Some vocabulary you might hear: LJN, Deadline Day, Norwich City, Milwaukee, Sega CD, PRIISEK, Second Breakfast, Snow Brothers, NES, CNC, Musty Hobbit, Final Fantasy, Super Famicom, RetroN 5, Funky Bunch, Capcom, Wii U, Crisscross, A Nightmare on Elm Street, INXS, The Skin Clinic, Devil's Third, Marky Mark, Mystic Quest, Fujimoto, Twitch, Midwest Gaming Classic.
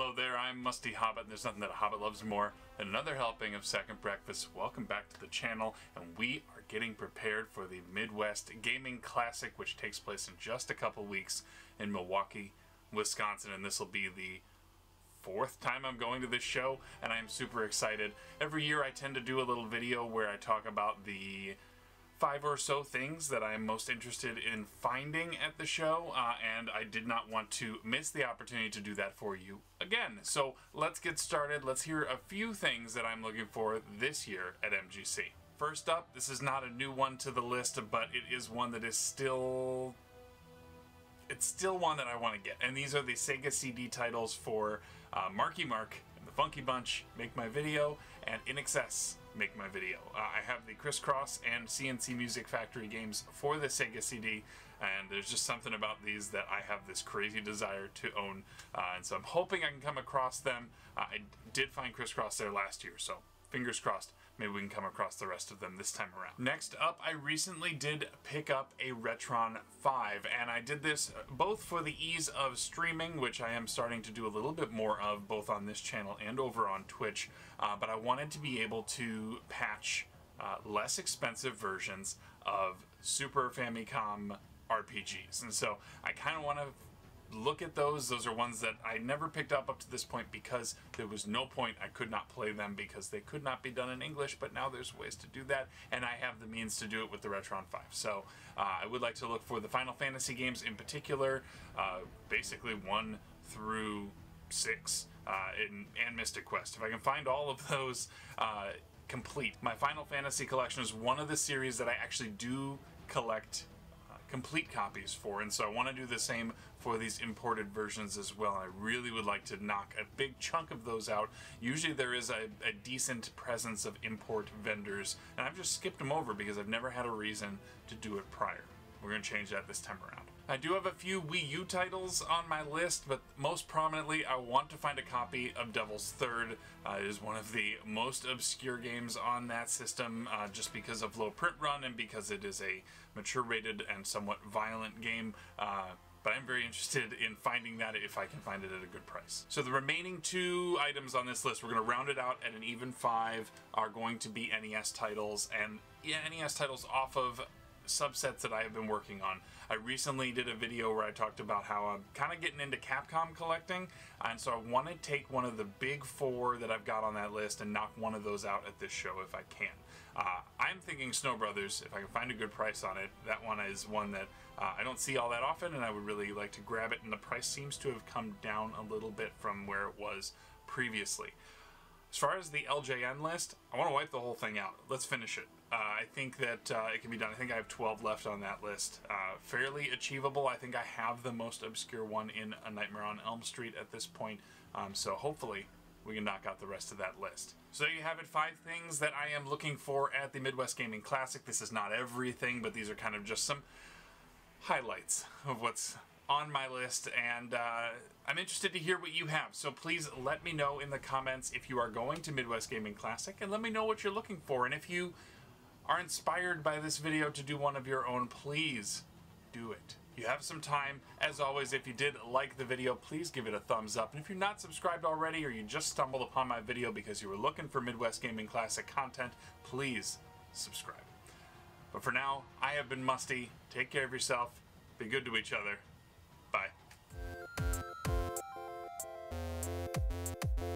Hello there, I'm Musty Hobbit, and there's nothing that a Hobbit loves more than another helping of Second Breakfast. Welcome back to the channel, and we are getting prepared for the Midwest Gaming Classic, which takes place in just a couple weeks in Milwaukee, Wisconsin, and this will be the fourth time I'm going to this show, and I'm super excited. Every year I tend to do a little video where I talk about the 5 or so things that I'm most interested in finding at the show, and I did not want to miss the opportunity to do that for you again. So let's get started. Let's hear a few things that I'm looking for this year at MGC. First up, this is not a new one to the list, but it is one that is still... it's still one that I want to get. And these are the Sega CD titles for Marky Mark, the Funky Bunch, Make My Video, and INXS, Make My Video. I have the Crisscross and CNC Music Factory games for the Sega CD, and there's just something about these that I have this crazy desire to own, and so I'm hoping I can come across them. I did find Crisscross there last year, so fingers crossed, maybe we can come across the rest of them this time around. Next up, I recently did pick up a RetroN 5, and I did this both for the ease of streaming, which I am starting to do a little bit more of, both on this channel and over on Twitch, but I wanted to be able to patch less expensive versions of Super Famicom RPGs. And so I kind of want to look at those. Those are ones that I never picked up to this point because there was no point. I could not play them because they could not be done in English, but now there's ways to do that, and I have the means to do it with the RetroN 5. So I would like to look for the Final Fantasy games in particular, basically 1 through 6, and Mystic Quest. If I can find all of those complete. My Final Fantasy collection is one of the series that I actually do collect complete copies for, and so I want to do the same for these imported versions as well. I really would like to knock a big chunk of those out. Usually there is a decent presence of import vendors, and I've just skipped them over because I've never had a reason to do it prior. We're going to change that this time around. I do have a few Wii U titles on my list, but most prominently I want to find a copy of Devil's Third. It is one of the most obscure games on that system, just because of low print run and because it is a mature rated and somewhat violent game. But I'm very interested in finding that if I can find it at a good price. So the remaining 2 items on this list, we're going to round it out at an even 5, are going to be NES titles, and NES titles off of subsets that I have been working on. I recently did a video where I talked about how I'm kind of getting into Capcom collecting, and so I want to take one of the big 4 that I've got on that list and knock one of those out at this show if I can. I'm thinking Snow Brothers, if I can find a good price on it. That one is one that I don't see all that often, and I would really like to grab it, and the price seems to have come down a little bit from where it was previously. As far as the LJN list, I want to wipe the whole thing out. Let's finish it. I think that it can be done. I think I have 12 left on that list. Fairly achievable. I think I have the most obscure one in A Nightmare on Elm Street at this point, so hopefully we can knock out the rest of that list. So there you have it, 5 things that I am looking for at the Midwest Gaming Classic. This is not everything, but these are kind of just some highlights of what's on my list, and I'm interested to hear what you have, so please let me know in the comments if you are going to Midwest Gaming Classic, and let me know what you're looking for. And if you are inspired by this video to do one of your own, please do it. You have some time. As always, if you did like the video, please give it a thumbs up, and if you're not subscribed already, or you just stumbled upon my video because you were looking for Midwest Gaming Classic content, please subscribe. But for now, I have been Musty. Take care of yourself, be good to each other. Bye.